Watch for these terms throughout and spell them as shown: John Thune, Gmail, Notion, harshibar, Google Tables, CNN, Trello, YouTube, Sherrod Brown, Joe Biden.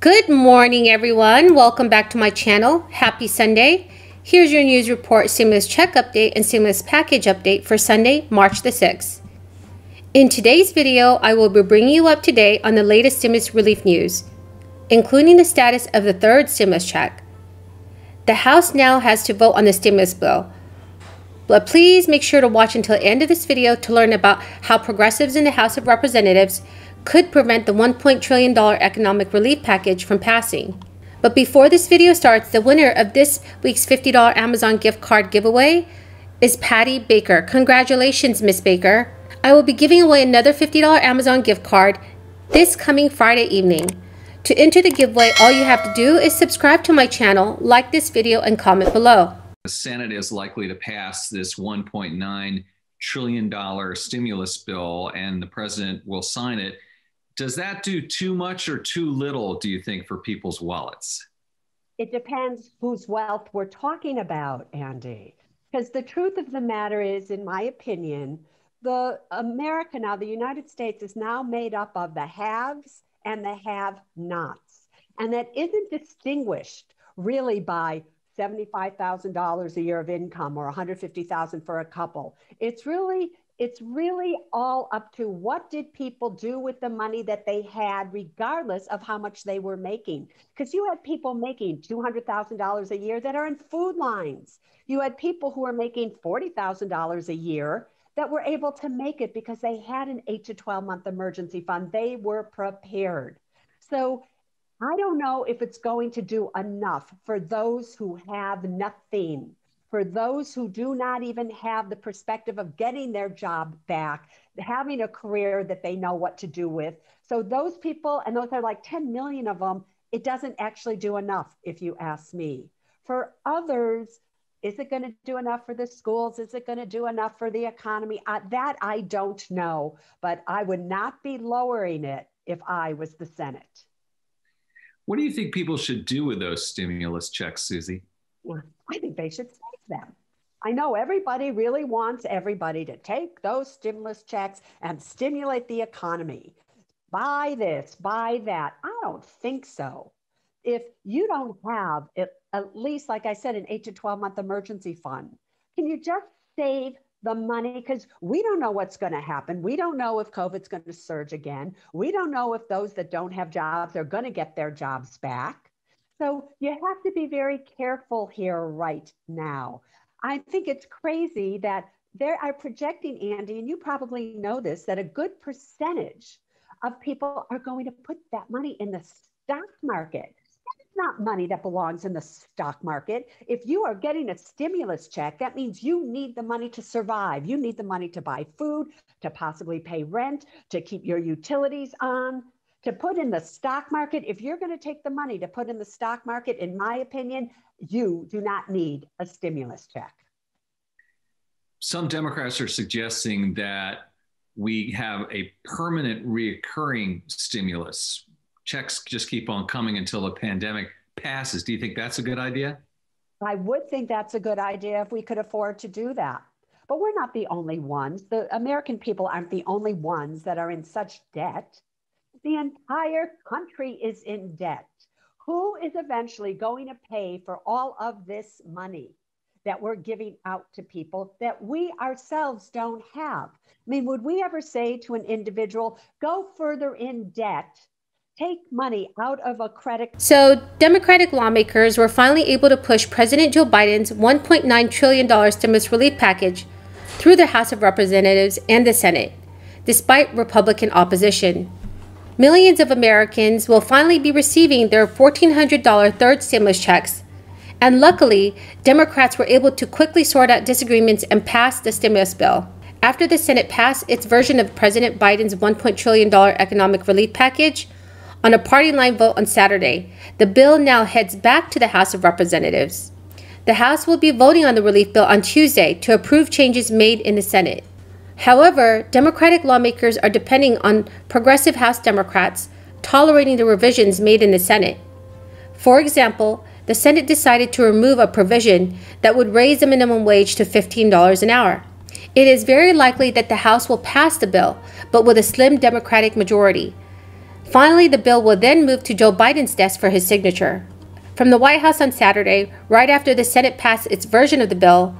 Good morning, everyone. Welcome back to my channel. Happy Sunday. Here's your news report, stimulus check update, and stimulus package update for Sunday, March the 6th. In today's video, I will be bringing you up to date on the latest stimulus relief news, including the status of the third stimulus check. The House now has to vote on the stimulus bill, but please make sure to watch until the end of this video to learn about how progressives in the House of Representatives could prevent the $1 trillion economic relief package from passing. But before this video starts, the winner of this week's $50 Amazon gift card giveaway is Patty Baker. Congratulations, Miss Baker. I will be giving away another $50 Amazon gift card this coming Friday evening. To enter the giveaway, all you have to do is subscribe to my channel, like this video, and comment below. The Senate is likely to pass this $1.9 trillion stimulus bill, and the president will sign it. Does that do too much or too little, do you think, for people's wallets? It depends whose wealth we're talking about, Andy. Because the truth of the matter is, in my opinion, the United States is now made up of the haves and the have-nots. And that isn't distinguished really by $75,000 a year of income or $150,000 for a couple. It's really all up to what did people do with the money that they had, regardless of how much they were making. Because you had people making $200,000 a year that are in food lines. You had people who were making $40,000 a year that were able to make it because they had an 8- to 12-month emergency fund. They were prepared. So I don't know if it's going to do enough for those who have nothing. For those who do not even have the perspective of getting their job back, having a career that they know what to do with. So those people, and those are like 10 million of them, it doesn't actually do enough, if you ask me. For others, is it going to do enough for the schools? Is it going to do enough for the economy? That I don't know, but I would not be lowering it if I was the Senate. What do you think people should do with those stimulus checks, Susie? Well, I think they should save them. I know everybody really wants everybody to take those stimulus checks and stimulate the economy. Buy this, buy that. I don't think so. If you don't have, at least, like I said, an 8- to 12-month emergency fund, can you just save the money? Because we don't know what's going to happen. We don't know if COVID's going to surge again. We don't know if those that don't have jobs are going to get their jobs back. So you have to be very careful here right now. I think it's crazy that they are projecting, Andy, and you probably know this, that a good percentage of people are going to put that money in the stock market. That's not money that belongs in the stock market. If you are getting a stimulus check, that means you need the money to survive. You need the money to buy food, to possibly pay rent, to keep your utilities on. To put in the stock market, if you're going to take the money to put in the stock market, in my opinion, you do not need a stimulus check. Some Democrats are suggesting that we have a permanent reoccurring stimulus. Checks just keep on coming until the pandemic passes. Do you think that's a good idea? I would think that's a good idea if we could afford to do that. But we're not the only ones. The American people aren't the only ones that are in such debt. The entire country is in debt. Who is eventually going to pay for all of this money that we're giving out to people that we ourselves don't have? I mean, would we ever say to an individual, go further in debt, take money out of a credit? So Democratic lawmakers were finally able to push President Joe Biden's $1.9 trillion stimulus relief package through the House of Representatives and the Senate, despite Republican opposition. Millions of Americans will finally be receiving their $1,400 third stimulus checks. And luckily, Democrats were able to quickly sort out disagreements and pass the stimulus bill. After the Senate passed its version of President Biden's $1 trillion economic relief package on a party line vote on Saturday, the bill now heads back to the House of Representatives. The House will be voting on the relief bill on Tuesday to approve changes made in the Senate. However, Democratic lawmakers are depending on progressive House Democrats tolerating the revisions made in the Senate. For example, the Senate decided to remove a provision that would raise the minimum wage to $15 an hour. It is very likely that the House will pass the bill, but with a slim Democratic majority. Finally, the bill will then move to Joe Biden's desk for his signature. From the White House on Saturday, right after the Senate passed its version of the bill,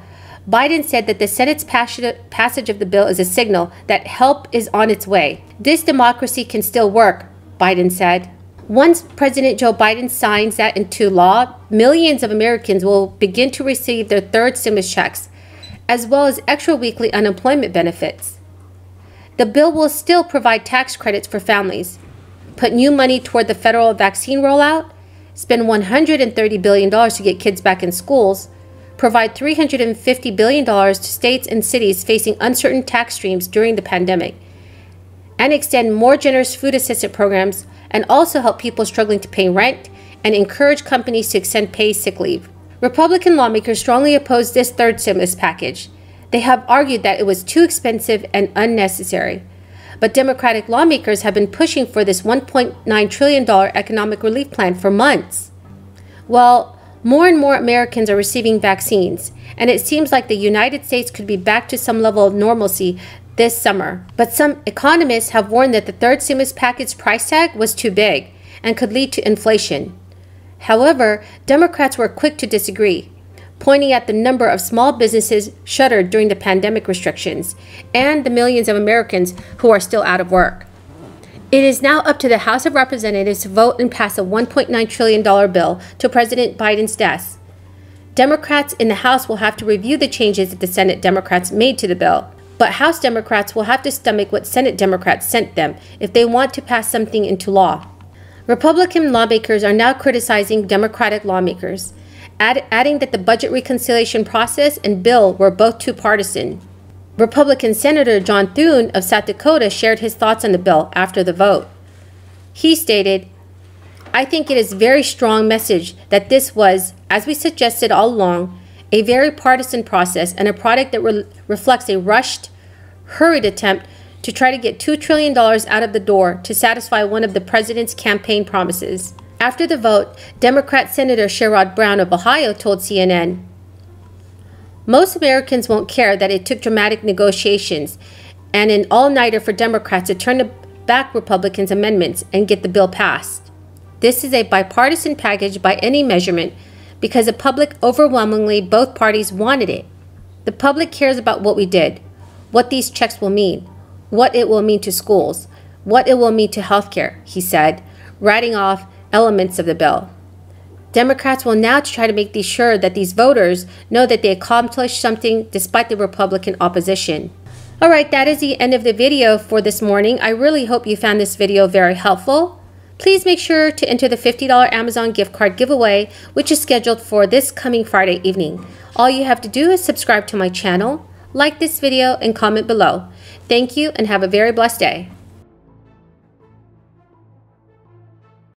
Biden said that the Senate's passage of the bill is a signal that help is on its way. This democracy can still work, Biden said. Once President Joe Biden signs that into law, millions of Americans will begin to receive their third stimulus checks, as well as extra weekly unemployment benefits. The bill will still provide tax credits for families, put new money toward the federal vaccine rollout, spend $130 billion to get kids back in schools, provide $350 billion to states and cities facing uncertain tax streams during the pandemic, and extend more generous food assistance programs, and also help people struggling to pay rent and encourage companies to extend paid sick leave. Republican lawmakers strongly opposed this third stimulus package. They have argued that it was too expensive and unnecessary. But Democratic lawmakers have been pushing for this $1.9 trillion economic relief plan for months. Well, more and more Americans are receiving vaccines, and it seems like the United States could be back to some level of normalcy this summer. But some economists have warned that the third stimulus package price tag was too big and could lead to inflation. However, Democrats were quick to disagree, pointing at the number of small businesses shuttered during the pandemic restrictions and the millions of Americans who are still out of work. It is now up to the House of Representatives to vote and pass a $1.9 trillion bill to President Biden's desk. Democrats in the House will have to review the changes that the Senate Democrats made to the bill, but House Democrats will have to stomach what Senate Democrats sent them if they want to pass something into law. Republican lawmakers are now criticizing Democratic lawmakers, adding that the budget reconciliation process and bill were both too partisan. Republican Senator John Thune of South Dakota shared his thoughts on the bill after the vote. He stated, "I think it is a very strong message that this was, as we suggested all along, a very partisan process and a product that reflects a rushed, hurried attempt to try to get $2 trillion out of the door to satisfy one of the president's campaign promises." After the vote, Democrat Senator Sherrod Brown of Ohio told CNN, "Most Americans won't care that it took dramatic negotiations and an all-nighter for Democrats to turn back Republicans' amendments and get the bill passed. This is a bipartisan package by any measurement because the public overwhelmingly both parties wanted it. The public cares about what we did, what these checks will mean, what it will mean to schools, what it will mean to healthcare," he said, writing off elements of the bill. Democrats will now try to make sure that these voters know that they accomplished something despite the Republican opposition. All right, that is the end of the video for this morning. I really hope you found this video very helpful. Please make sure to enter the $50 Amazon gift card giveaway, which is scheduled for this coming Friday evening. All you have to do is subscribe to my channel, like this video, and comment below. Thank you and have a very blessed day.